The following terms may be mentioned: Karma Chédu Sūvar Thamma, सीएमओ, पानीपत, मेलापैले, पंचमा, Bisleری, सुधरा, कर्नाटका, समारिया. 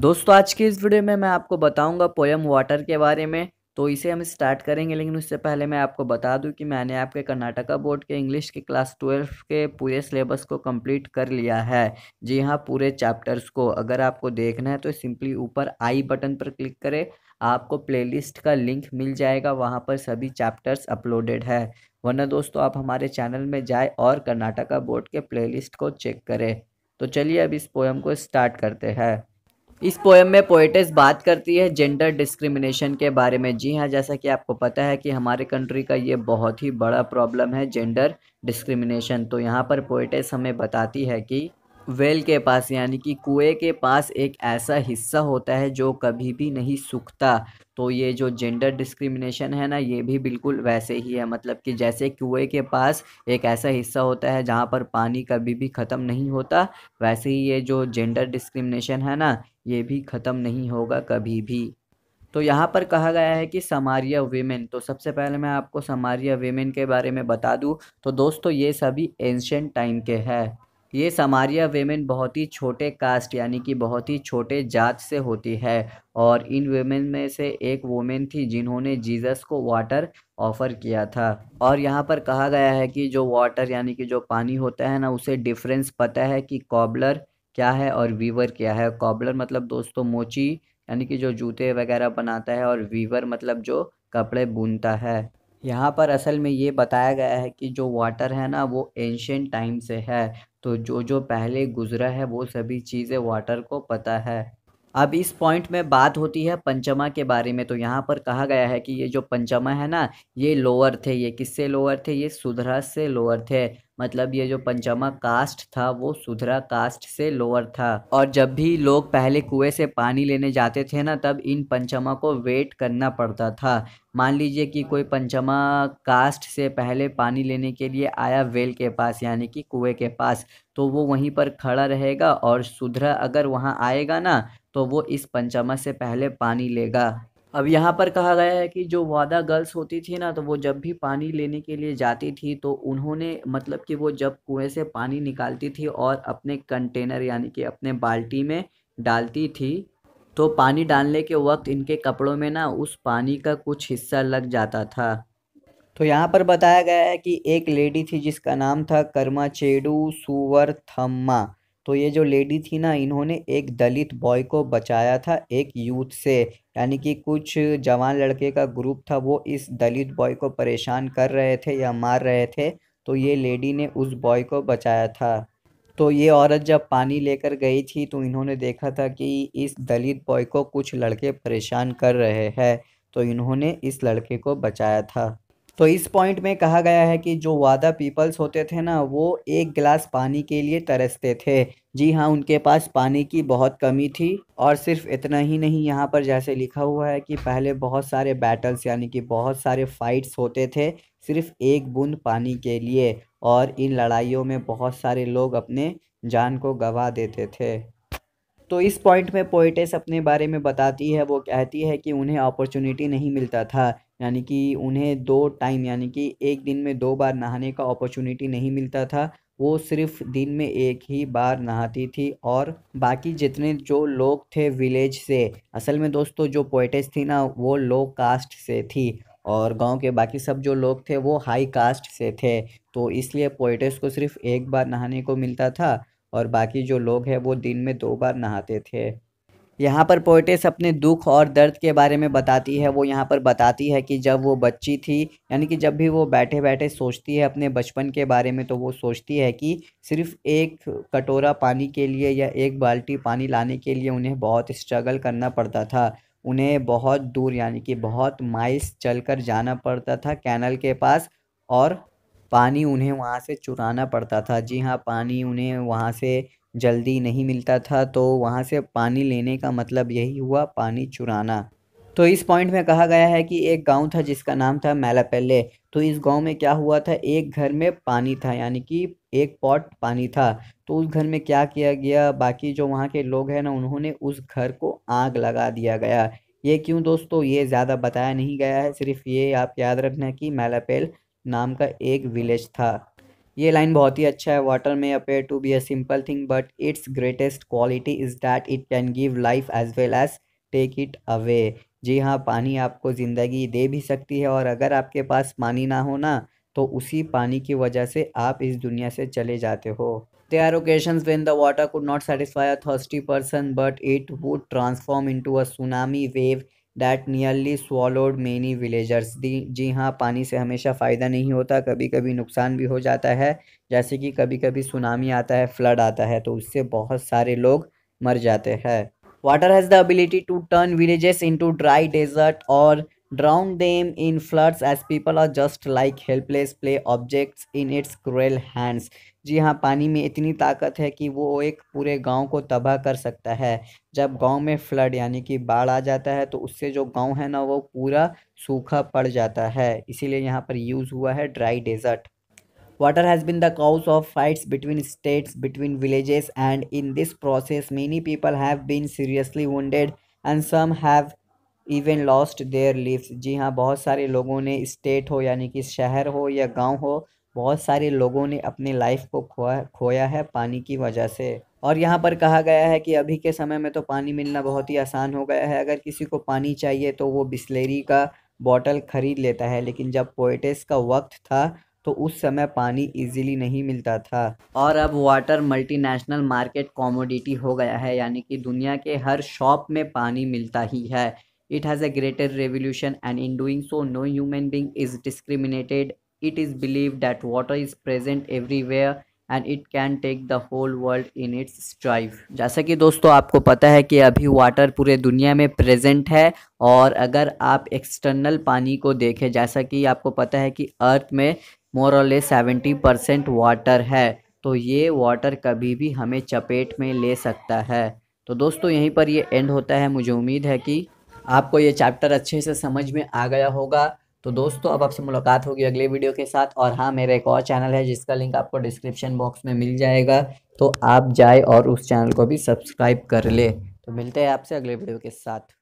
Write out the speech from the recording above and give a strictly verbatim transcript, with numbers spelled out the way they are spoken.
दोस्तों आज के इस वीडियो में मैं आपको बताऊंगा पोयम वाटर के बारे में, तो इसे हम स्टार्ट करेंगे। लेकिन उससे पहले मैं आपको बता दूं कि मैंने आपके कर्नाटका बोर्ड के इंग्लिश के क्लास ट्वेल्व के पूरे सिलेबस को कंप्लीट कर लिया है। जी हाँ, पूरे चैप्टर्स को। अगर आपको देखना है तो सिंपली ऊपर आई बटन पर क्लिक करें, आपको प्लेलिस्ट का लिंक मिल जाएगा, वहाँ पर सभी चैप्टर्स अपलोडेड है। वरना दोस्तों आप हमारे चैनल में जाए और कर्नाटका बोर्ड के प्लेलिस्ट को चेक करें। तो चलिए अब इस पोयम को स्टार्ट करते हैं। इस पोयम में पोएटेस बात करती है जेंडर डिस्क्रिमिनेशन के बारे में। जी हाँ, जैसा कि आपको पता है कि हमारे कंट्री का ये बहुत ही बड़ा प्रॉब्लम है, जेंडर डिस्क्रिमिनेशन। तो यहाँ पर पोएटेस हमें बताती है कि वेल के पास यानी कि कुएं के पास एक ऐसा हिस्सा होता है जो कभी भी नहीं सूखता। तो ये जो जेंडर डिस्क्रिमिनेशन है ना, ये भी बिल्कुल वैसे ही है। मतलब कि जैसे कुएं के पास एक ऐसा हिस्सा होता है जहाँ पर पानी कभी भी ख़त्म नहीं होता, वैसे ही ये जो जेंडर डिस्क्रिमिनेशन है ना, ये भी ख़त्म नहीं होगा कभी भी। तो यहाँ पर कहा गया है कि समारिया वीमेन। तो सबसे पहले मैं आपको समारिया वीमेन के बारे में बता दूँ। तो दोस्तों ये सभी एंशिएंट टाइम के हैं। ये समारिया वेमेन बहुत ही छोटे कास्ट यानी कि बहुत ही छोटे जात से होती है, और इन वेमेन में से एक वोमेन थी जिन्होंने जीसस को वाटर ऑफ़र किया था। और यहाँ पर कहा गया है कि जो वाटर यानी कि जो पानी होता है ना, उसे डिफरेंस पता है कि कॉबलर क्या है और वीवर क्या है। कॉबलर मतलब दोस्तों मोची यानी कि जो जूते वगैरह बनाता है, और वीवर मतलब जो कपड़े बुनता है। यहाँ पर असल में ये बताया गया है कि जो वाटर है ना, वो एंशिएंट टाइम से है। तो जो जो पहले गुजरा है वो सभी चीज़ें वाटर को पता है। अब इस पॉइंट में बात होती है पंचमा के बारे में। तो यहाँ पर कहा गया है कि ये जो पंचमा है ना, ये लोअर थे। ये किससे लोअर थे? ये सुधरा से लोअर थे। मतलब ये जो पंचमा कास्ट था वो सुधरा कास्ट से लोअर था। और जब भी लोग पहले कुएं से पानी लेने जाते थे ना, तब इन पंचमा को वेट करना पड़ता था। मान लीजिए कि कोई पंचमा कास्ट से पहले पानी लेने के लिए आया वेल के पास यानी कि कुएं के पास, तो वो वहीं पर खड़ा रहेगा, और सुधरा अगर वहाँ आएगा ना तो वो इस पंचमा से पहले पानी लेगा। अब यहाँ पर कहा गया है कि जो वादा गर्ल्स होती थी ना, तो वो जब भी पानी लेने के लिए जाती थी तो उन्होंने मतलब कि वो जब कुएं से पानी निकालती थी और अपने कंटेनर यानी कि अपने बाल्टी में डालती थी, तो पानी डालने के वक्त इनके कपड़ों में ना उस पानी का कुछ हिस्सा लग जाता था। तो यहाँ पर बताया गया है कि एक लेडी थी जिसका नाम था कर्मा चेडू सूवर थम्मा। तो ये जो लेडी थी ना, इन्होंने एक दलित बॉय को बचाया था एक यूथ से। यानी कि कुछ जवान लड़के का ग्रुप था, वो इस दलित बॉय को परेशान कर रहे थे या मार रहे थे, तो ये लेडी ने उस बॉय को बचाया था। तो ये औरत जब पानी लेकर गई थी तो इन्होंने देखा था कि इस दलित बॉय को कुछ लड़के परेशान कर रहे हैं, तो इन्होंने इस लड़के को बचाया था। तो इस पॉइंट में कहा गया है कि जो वादा पीपल्स होते थे ना, वो एक गिलास पानी के लिए तरसते थे। जी हाँ, उनके पास पानी की बहुत कमी थी। और सिर्फ इतना ही नहीं, यहाँ पर जैसे लिखा हुआ है कि पहले बहुत सारे बैटल्स यानी कि बहुत सारे फाइट्स होते थे सिर्फ एक बूंद पानी के लिए, और इन लड़ाइयों में बहुत सारे लोग अपने जान को गंवा देते थे। तो इस पॉइंट में पोएटेस अपने बारे में बताती है। वो कहती है कि उन्हें अपॉर्चुनिटी नहीं मिलता था, यानी कि उन्हें दो टाइम यानी कि एक दिन में दो बार नहाने का अपॉर्चुनिटी नहीं मिलता था। वो सिर्फ दिन में एक ही बार नहाती थी, और बाकी जितने जो लोग थे विलेज से, असल में दोस्तों जो पोएटेस थी ना वो लो कास्ट से थी, और गांव के बाकी सब जो लोग थे वो हाई कास्ट से थे। तो इसलिए पोएटेस को सिर्फ एक बार नहाने को मिलता था, और बाकी जो लोग हैं वो दिन में दो बार नहाते थे। यहाँ पर पोएटेस अपने दुख और दर्द के बारे में बताती है। वो यहाँ पर बताती है कि जब वो बच्ची थी यानी कि जब भी वो बैठे बैठे सोचती है अपने बचपन के बारे में, तो वो सोचती है कि सिर्फ एक कटोरा पानी के लिए या एक बाल्टी पानी लाने के लिए उन्हें बहुत स्ट्रगल करना पड़ता था। उन्हें बहुत दूर यानी कि बहुत माइल्स चल कर जाना पड़ता था कैनल के पास, और पानी उन्हें वहाँ से चुराना पड़ता था। जी हाँ, पानी उन्हें वहाँ से जल्दी नहीं मिलता था, तो वहाँ से पानी लेने का मतलब यही हुआ पानी चुराना। तो इस पॉइंट में कहा गया है कि एक गांव था जिसका नाम था मेलापैले। तो इस गांव में क्या हुआ था, एक घर में पानी था यानी कि एक पॉट पानी था। तो उस घर में क्या किया गया, बाकी जो वहाँ के लोग हैं ना, उन्होंने उस घर को आग लगा दिया गया। ये क्यों दोस्तों, ये ज़्यादा बताया नहीं गया है। सिर्फ ये आप याद रखना कि मेलापैल नाम का एक विलेज था। ये लाइन बहुत ही अच्छा है। वाटर में appear to be a simple thing but it's greatest quality is that it can give life as well as take it away. जी हाँ, पानी आपको ज़िंदगी दे भी सकती है और अगर आपके पास पानी ना हो ना तो उसी पानी की वजह से आप इस दुनिया से चले जाते हो। There are occasions when the water could not satisfy a thirsty person, but it would transform into a tsunami wave that nearly swallowed many villagers. जी हाँ, पानी से हमेशा फ़ायदा नहीं होता, कभी कभी नुकसान भी हो जाता है, जैसे कि कभी कभी सुनामी आता है, फ्लड आता है, तो उससे बहुत सारे लोग मर जाते हैं। Water has the ability to turn villages into dry desert or drown them in floods as people are just like helpless play objects in its cruel hands. जी हाँ, पानी में इतनी ताकत है कि वो एक पूरे गांव को तबाह कर सकता है। जब गांव में फ्लड यानी कि बाढ़ आ जाता है तो उससे जो गांव है ना वो पूरा सूखा पड़ जाता है, इसीलिए यहाँ पर यूज़ हुआ है dry desert. Water has been the cause of fights between states, between villages and in this process many people have been seriously wounded and some have even lost their lives. जी हाँ, बहुत सारे लोगों ने, state हो यानी कि शहर हो या गांव हो, बहुत सारे लोगों ने अपने लाइफ को खोया खोया है पानी की वजह से। और यहाँ पर कहा गया है कि अभी के समय में तो पानी मिलना बहुत ही आसान हो गया है, अगर किसी को पानी चाहिए तो वो बिस्लेरी का बॉटल ख़रीद लेता है, लेकिन जब पोएटिस का वक्त था तो उस समय पानी इजीली नहीं मिलता था। और अब वाटर मल्टीनेशनल मार्केट कॉमोडिटी हो गया है, यानी कि दुनिया के हर शॉप में पानी मिलता ही है। It has a greater revolution and in doing so no human being is discriminated. It is believed that water is present everywhere and it can take the whole world in its strive. जैसा कि दोस्तों आपको पता है कि अभी water पूरे दुनिया में प्रेजेंट है, और अगर आप एक्सटर्नल पानी को देखें, जैसा कि आपको पता है कि अर्थ में मोर और लेस सेवेंटी परसेंट वाटर है, तो ये वाटर कभी भी हमें चपेट में ले सकता है। तो दोस्तों यहीं पर ये एंड होता है। मुझे उम्मीद है कि आपको ये चैप्टर अच्छे से समझ में आ गया होगा। तो दोस्तों अब आपसे मुलाकात होगी अगले वीडियो के साथ। और हाँ, मेरा एक और चैनल है जिसका लिंक आपको डिस्क्रिप्शन बॉक्स में मिल जाएगा, तो आप जाए और उस चैनल को भी सब्सक्राइब कर ले। तो मिलते हैं आपसे अगले वीडियो के साथ।